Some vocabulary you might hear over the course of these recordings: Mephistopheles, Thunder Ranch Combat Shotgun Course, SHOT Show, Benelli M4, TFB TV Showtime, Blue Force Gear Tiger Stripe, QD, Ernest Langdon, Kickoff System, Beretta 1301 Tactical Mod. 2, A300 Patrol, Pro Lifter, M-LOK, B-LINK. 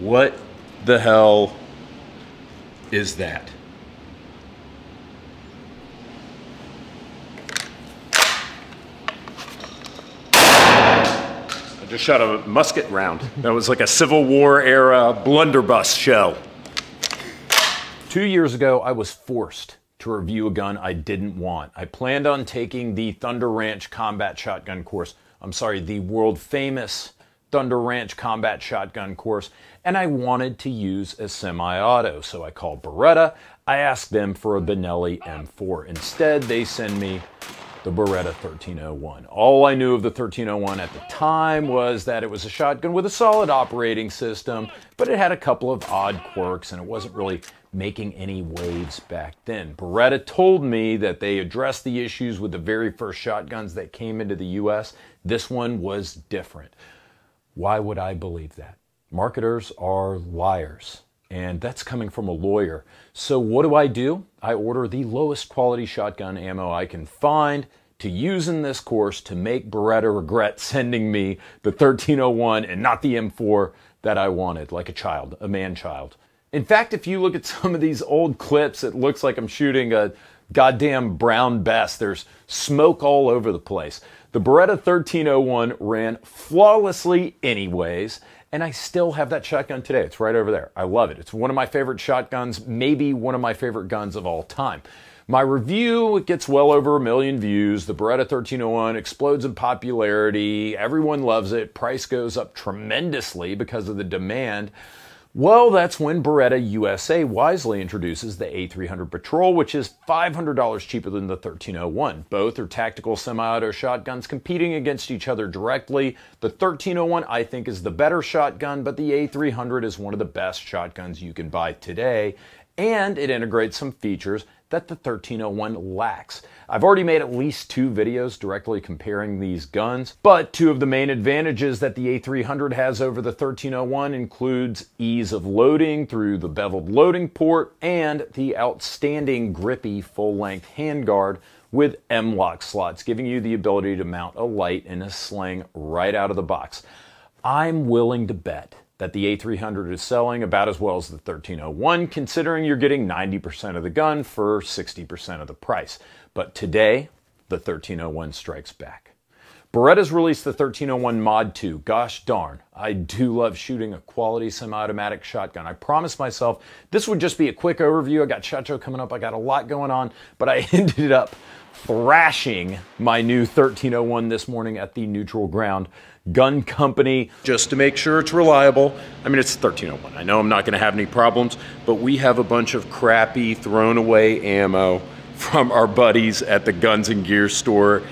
What the hell is that? I just shot a musket round. That was like a Civil War era blunderbuss shell. 2 years ago, I was forced to review a gun I didn't want. I planned on taking the Thunder Ranch Combat Shotgun Course. I'm sorry, the world famous Thunder Ranch Combat Shotgun Course, and I wanted to use a semi-auto. So I called Beretta. I asked them for a Benelli M4. Instead, they send me the Beretta 1301. All I knew of the 1301 at the time was that it was a shotgun with a solid operating system, but it had a couple of odd quirks and it wasn't really making any waves back then. Beretta told me that they addressed the issues with the very first shotguns that came into the US. This one was different. Why would I believe that? Marketers are liars, and that's coming from a lawyer. So what do? I order the lowest quality shotgun ammo I can find to use in this course to make Beretta regret sending me the 1301 and not the M4 that I wanted, like a child, a man-child. In fact, if you look at some of these old clips, it looks like I'm shooting a goddamn Brown Bess. There's smoke all over the place. The Beretta 1301 ran flawlessly anyways, and I still have that shotgun today. It's right over there. I love it. It's one of my favorite shotguns, maybe one of my favorite guns of all time. My review, it gets well over 1 million views. The Beretta 1301 explodes in popularity. Everyone loves it. Price goes up tremendously because of the demand. Well, that's when Beretta USA wisely introduces the A300 Patrol, which is $500 cheaper than the 1301. Both are tactical semi-auto shotguns competing against each other directly. The 1301, I think, is the better shotgun, but the A300 is one of the best shotguns you can buy today, and it integrates some features that the 1301 lacks. I've already made at least 2 videos directly comparing these guns, but 2 of the main advantages that the A300 has over the 1301 includes ease of loading through the beveled loading port and the outstanding grippy full-length handguard with M-LOK slots, giving you the ability to mount a light and a sling right out of the box. I'm willing to bet that the A300 is selling about as well as the 1301, considering you're getting 90% of the gun for 60% of the price. But today, the 1301 strikes back. Beretta's released the 1301 Mod. 2. Gosh darn, I do love shooting a quality semi-automatic shotgun. I promised myself this would just be a quick overview. I got SHOT Show coming up, I got a lot going on, but I ended up thrashing my new 1301 this morning at the Neutral Ground Gun Company just to make sure it's reliable. I mean, it's 1301. I know I'm not gonna have any problems, but we have a bunch of crappy thrown away ammo from our buddies at the Guns and Gear store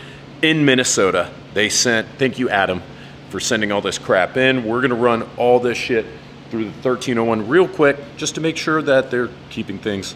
in Minnesota. They sent, thank you Adam for sending all this crap in. We're gonna run all this shit through the 1301 real quick just to make sure that they're keeping things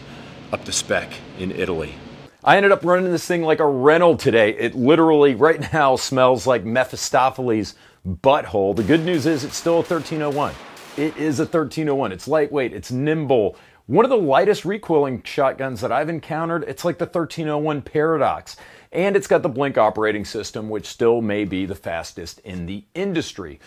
up to spec in Italy. I ended up running this thing like a rental today. It literally, right now, smells like Mephistopheles' butthole. The good news is it's still a 1301. It is a 1301. It's lightweight. It's nimble. One of the lightest recoiling shotguns that I've encountered. It's like the 1301 Paradox. And it's got the B-LINK operating system, which still may be the fastest in the industry.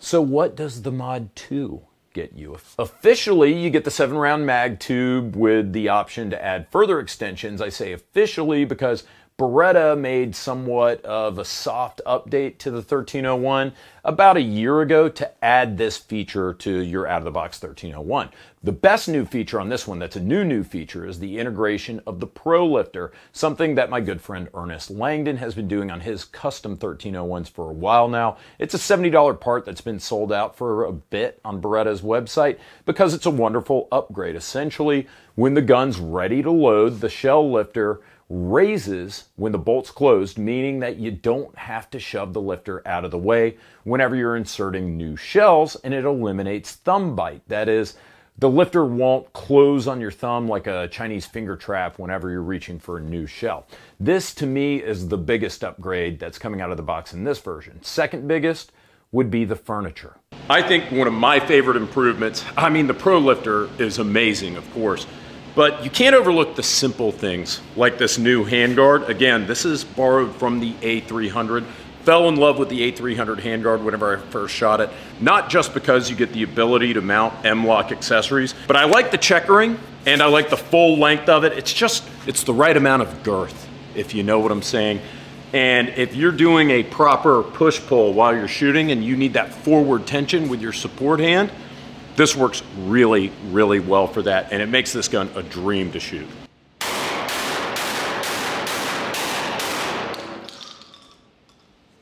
So what does the Mod 2 get you? Officially, you get the 7-round mag tube with the option to add further extensions. I say officially because Beretta made somewhat of a soft update to the 1301 about a year ago to add this feature to your out-of-the-box 1301. The best new feature on this one that's a new feature is the integration of the Pro Lifter, something that my good friend Ernest Langdon has been doing on his custom 1301s for a while now. It's a $70 part that's been sold out for a bit on Beretta's website because it's a wonderful upgrade. Essentially, when the gun's ready to load, the shell lifter raises when the bolt's closed, meaning that you don't have to shove the lifter out of the way whenever you're inserting new shells, and it eliminates thumb bite. That is, the lifter won't close on your thumb like a Chinese finger trap whenever you're reaching for a new shell. This, to me, is the biggest upgrade that's coming out of the box in this version. Second biggest would be the furniture. I think one of my favorite improvements, I mean, the Pro Lifter is amazing, of course, but you can't overlook the simple things like this new handguard. Again, this is borrowed from the A300. Fell in love with the A300 handguard whenever I first shot it, not just because you get the ability to mount M-LOK accessories, but I like the checkering and I like the full length of it. It's just, it's the right amount of girth, if you know what I'm saying. And if you're doing a proper push-pull while you're shooting and you need that forward tension with your support hand, this works really, really well for that. And it makes this gun a dream to shoot.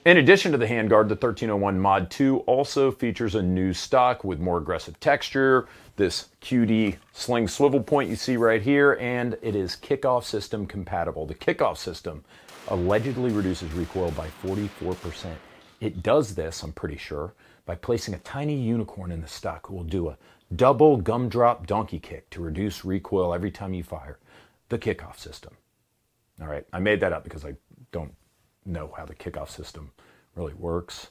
In addition to the handguard, the 1301 Mod 2 also features a new stock with more aggressive texture, this QD sling swivel point you see right here, and it is Kickoff System compatible. The Kickoff System allegedly reduces recoil by 44%. It does this, I'm pretty sure, by placing a tiny unicorn in the stock who will do a double gumdrop donkey kick to reduce recoil every time you fire. The Kickoff System. All right, I made that up because I don't know how the Kickoff System really works.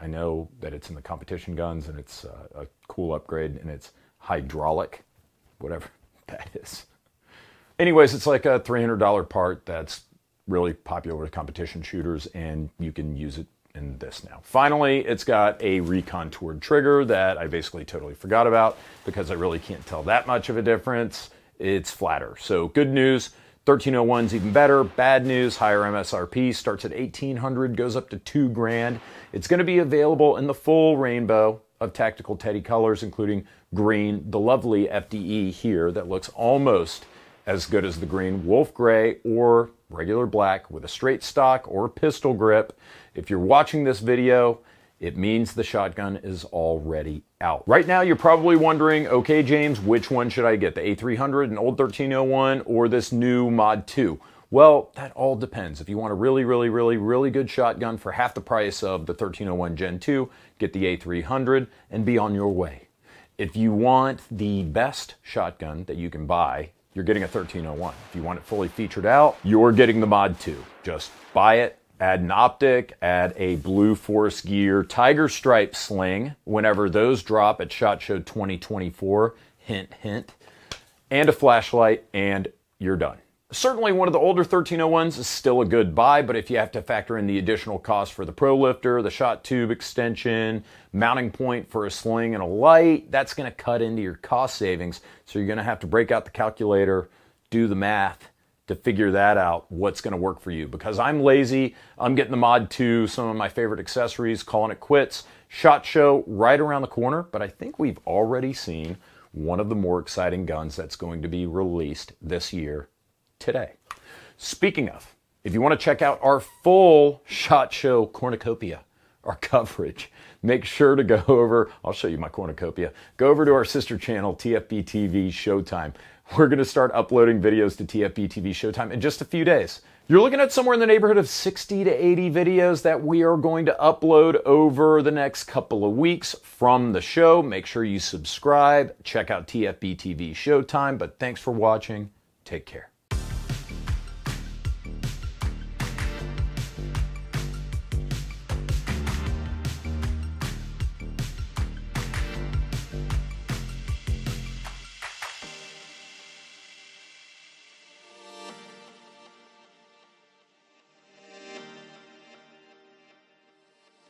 I know that it's in the competition guns and it's a cool upgrade and it's hydraulic, whatever that is. Anyways, it's like a $300 part that's really popular with competition shooters, and you can use it in this now. Finally, it's got a recontoured trigger that I basically totally forgot about because I really can't tell that much of a difference. It's flatter. So good news, 1301's even better. Bad news, higher MSRP, starts at $1,800, goes up to $2,000. It's going to be available in the full rainbow of tactical teddy colors, including green, the lovely FDE here that looks almost as good as the green, wolf gray, or regular black with a straight stock or pistol grip. If you're watching this video, it means the shotgun is already out. Right now, you're probably wondering, okay, James, which one should I get? The A300, an old 1301, or this new Mod 2? Well, that all depends. If you want a really, really, really, really good shotgun for half the price of the 1301 Gen 2, get the A300 and be on your way. If you want the best shotgun that you can buy, you're getting a 1301. If you want it fully featured out, you're getting the Mod 2. Just buy it. Add an optic, add a Blue Force Gear Tiger Stripe sling whenever those drop at SHOT Show 2024, hint, hint, and a flashlight, and you're done. Certainly one of the older 1301s is still a good buy, but if you have to factor in the additional cost for the Pro Lifter, the shot tube extension, mounting point for a sling and a light, that's gonna cut into your cost savings. So you're gonna have to break out the calculator, do the math, to figure that out, what's going to work for you. Because I'm lazy, I'm getting the Mod 2, some of my favorite accessories, calling it quits. SHOT Show right around the corner, but I think we've already seen one of the more exciting guns that's going to be released this year today. Speaking of, if you want to check out our full SHOT Show cornucopia, our coverage, make sure to go over, I'll show you my cornucopia, go over to our sister channel, TFB TV Showtime. We're going to start uploading videos to TFB TV Showtime in just a few days. You're looking at somewhere in the neighborhood of 60 to 80 videos that we are going to upload over the next couple of weeks from the show. Make sure you subscribe, check out TFB TV Showtime, but thanks for watching. Take care.